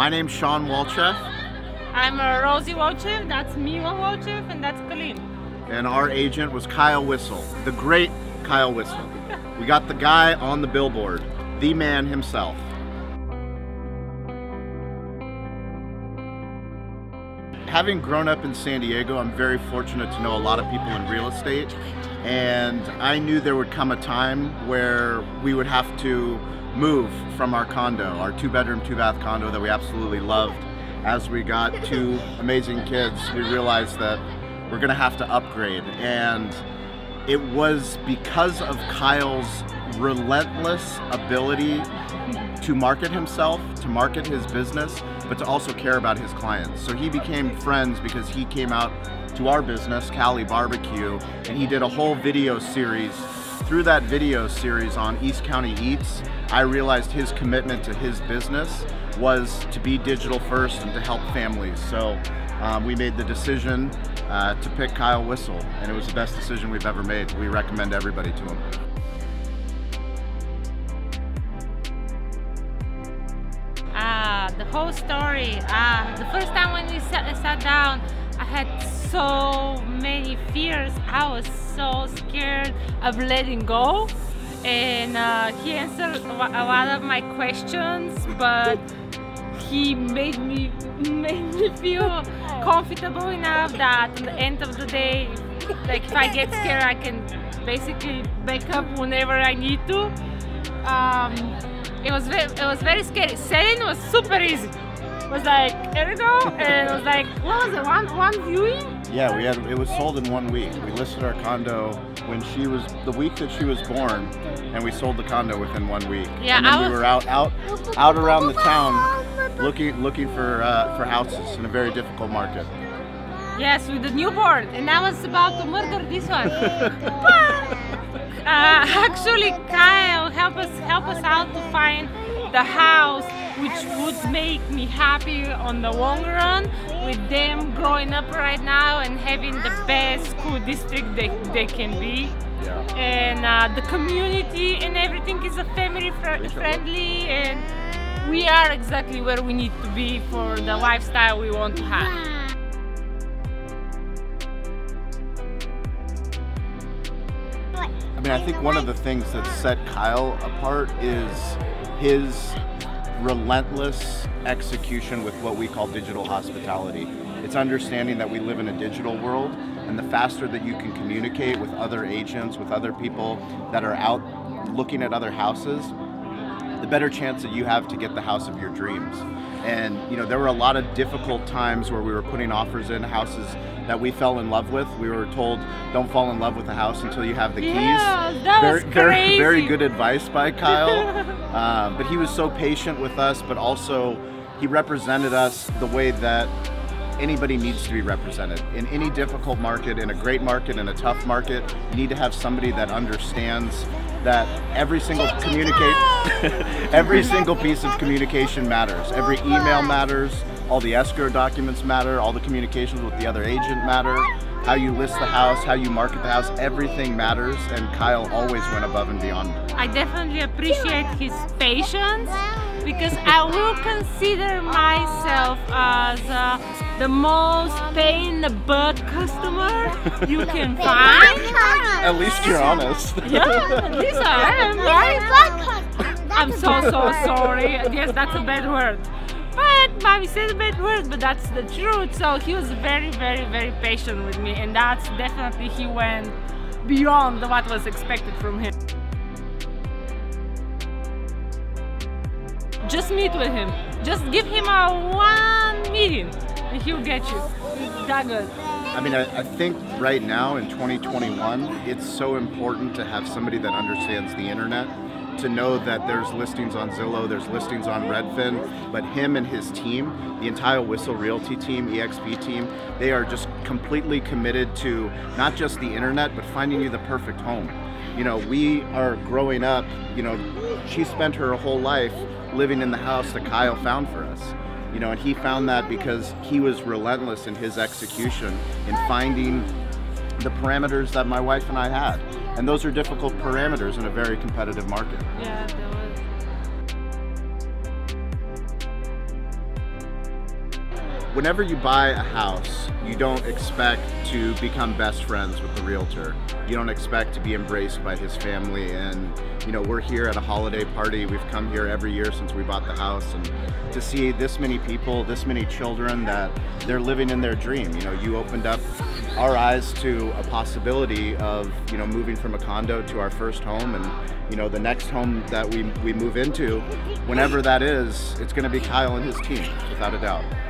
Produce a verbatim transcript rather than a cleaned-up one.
My name's Sean Walchef. I'm uh, Rosie Walchef, that's Mila Walchef, and that's Colleen. And our agent was Kyle Whissel, the great Kyle Whissel. We got the guy on the billboard, the man himself. Having grown up in San Diego, I'm very fortunate to know a lot of people in real estate, and I knew there would come a time where we would have to move from our condo, our two-bedroom, two-bath condo that we absolutely loved. As we got two amazing kids, we realized that we're gonna have to upgrade, and it was because of Kyle's relentless ability to market himself, to market his business, but to also care about his clients. So he became friends because he came out to our business, Cali Barbecue, and he did a whole video series. Through that video series on East County Eats, I realized his commitment to his business was to be digital first and to help families. So um, we made the decision uh, to pick Kyle Whissel, and it was the best decision we've ever made. We recommend everybody to him. The whole story. Uh, the first time when we sat, sat down, I had so many fears. I was so scared of letting go, and uh, he answered a lot of my questions, but he made me made me feel comfortable enough that at the end of the day, like if I get scared, I can basically back up whenever I need to. Um, It was, very, it was very scary. Selling was super easy. It was like, here we go, and it was like, what was it, one, one viewing? Yeah, we had, it was sold in one week. We listed our condo when she was, the week that she was born, and we sold the condo within one week. Yeah, and then I was, we were out, out, out around the town looking, looking for, uh, for houses in a very difficult market. Yes, with the newborn, and I was about to murder this one. Uh, actually, Kyle helped us help us out to find the house which would make me happy on the long run, with them growing up right now and having the best school district they, they can be. Yeah. And uh, the community and everything is a family fr friendly, and we are exactly where we need to be for the lifestyle we want to have. I mean, I think one of the things that set Kyle apart is his relentless execution with what we call digital hospitality. It's understanding that we live in a digital world, and the faster that you can communicate with other agents, with other people that are out looking at other houses, the better chance that you have to get the house of your dreams. And, you know, there were a lot of difficult times where we were putting offers in houses that we fell in love with. We were told, don't fall in love with the house until you have the keys. Yeah, that very, was crazy. Very, very good advice by Kyle. uh, but he was so patient with us, but also he represented us the way that anybody needs to be represented. In any difficult market, in a great market, in a tough market, you need to have somebody that understands that every single communicate, every single piece of communication matters. Every email matters, all the escrow documents matter, all the communications with the other agent matter, how you list the house, how you market the house, everything matters, and Kyle always went above and beyond. I definitely appreciate his patience, because I will consider myself as uh, the most pain in the butt customer you can find. At least you're honest. Yeah, at least I am, right? I'm so, so sorry. Yes, that's a bad word. But mommy said a bad word, but that's the truth. So he was very, very, very patient with me, and that's definitely, he went beyond what was expected from him. Just meet with him. Just give him a one meeting and he'll get you. It's that good. I mean, I, I think right now in twenty twenty-one, it's so important to have somebody that understands the internet, to know that there's listings on Zillow, there's listings on Redfin, but him and his team, the entire Whissel Realty team, eXp team, they are just completely committed to not just the internet, but finding you the perfect home. You know, we are growing up, you know, she spent her whole life living in the house that Kyle found for us. You know, and he found that because he was relentless in his execution in finding the parameters that my wife and I had. And those are difficult parameters in a very competitive market. Yeah, that was. Whenever you buy a house, you don't expect to become best friends with the realtor. You don't expect to be embraced by his family. And, you know, we're here at a holiday party. We've come here every year since we bought the house. And to see this many people, this many children, that they're living in their dream. You know, you opened up our eyes to a possibility of, you know, moving from a condo to our first home. And, you know, the next home that we, we move into, whenever that is, it's going to be Kyle and his team, without a doubt.